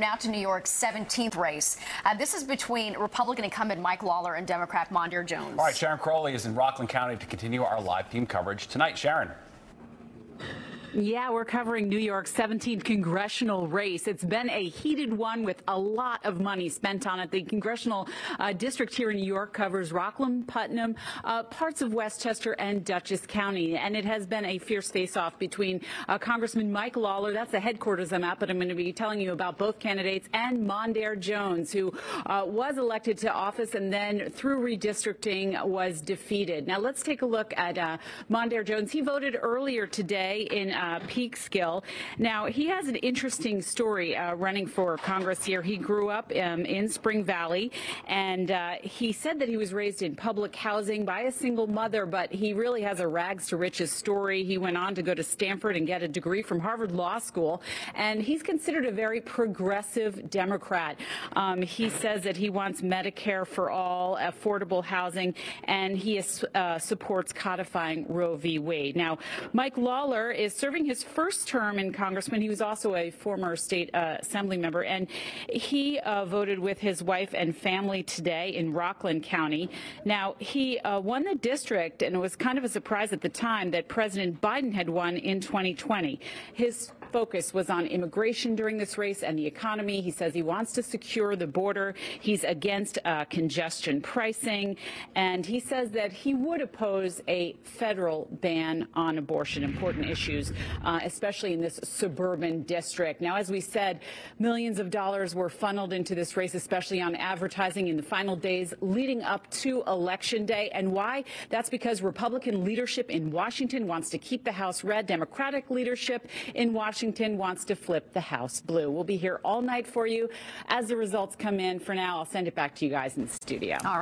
Now to New York's 17th race. This is between Republican incumbent Mike Lawler and Democrat Mondaire Jones. All right, Sharon Crowley is in Rockland County to continue our live team coverage tonight. Sharon. Yeah, we're covering New York's 17th congressional race. It's been a heated one with a lot of money spent on it. The congressional district here in New York covers Rockland, Putnam, parts of Westchester and Dutchess County. And it has been a fierce face-off between Congressman Mike Lawler, that's the headquarters I'm at, but I'm going to be telling you about both candidates, and Mondaire Jones, who was elected to office and then through redistricting was defeated. Now let's take a look at Mondaire Jones. He voted earlier today in peak skill. Now, he has an interesting story running for Congress here. He grew up in Spring Valley, and he said that he was raised in public housing by a single mother, but he really has a rags to riches story. He went on to go to Stanford and get a degree from Harvard Law School, and he's considered a very progressive Democrat. He says that he wants Medicare for all, affordable housing, and he supports codifying Roe v. Wade. Now, Mike Lawler is serving his first term in Congressman. He was also a former state assembly member, and he voted with his wife and family today in Rockland County. Now, he won the district, and it was kind of a surprise at the time that President Biden had won in 2020. His focus was on immigration during this race and the economy. He says he wants to secure the border. He's against congestion pricing, and he says that he would oppose a federal ban on abortion, important issues, especially in this suburban district. Now, as we said, millions of dollars were funneled into this race, especially on advertising in the final days leading up to Election Day. And why? That's because Republican leadership in Washington wants to keep the House red. Democratic leadership in Washington wants to flip the House blue. We'll be here all night for you as the results come in. For now, I'll send it back to you guys in the studio. All right.